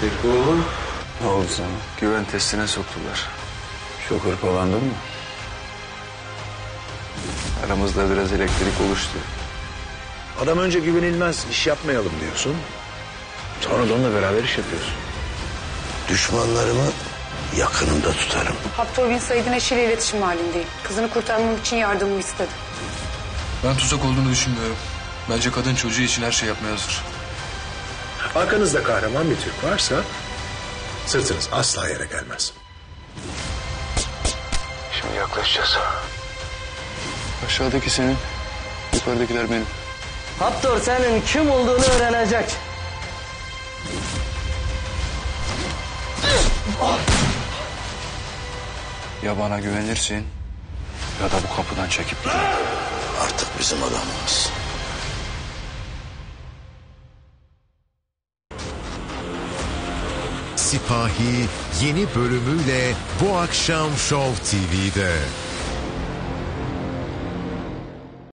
Peki oğlum? Ne oldu sana? Güven testine soktular. Çok hırpalandın mı? Aramızda biraz elektrik oluştu. Adam önce güvenilmez, iş yapmayalım diyorsun. Sonra da onunla beraber iş yapıyorsun. Düşmanlarımı yakınımda tutarım. Habtoor Bin Said'in eşiyle iletişim halindeyim. Kızını kurtarmam için yardımımı istedi. Ben tuzak olduğunu düşünmüyorum. Bence kadın çocuğu için her şey yapmaya hazır. Arkanızda kahraman bir Türk varsa sırtınız asla yere gelmez. Şimdi yaklaşacağız. Aşağıdaki senin, yukarıdakiler benim. Habtoor senin kim olduğunu öğrenecek. Ya bana güvenirsin ya da bu kapıdan çekip gidelim. Artık bizim adamımız. Sipahi yeni bölümüyle bu akşam Show TV'de.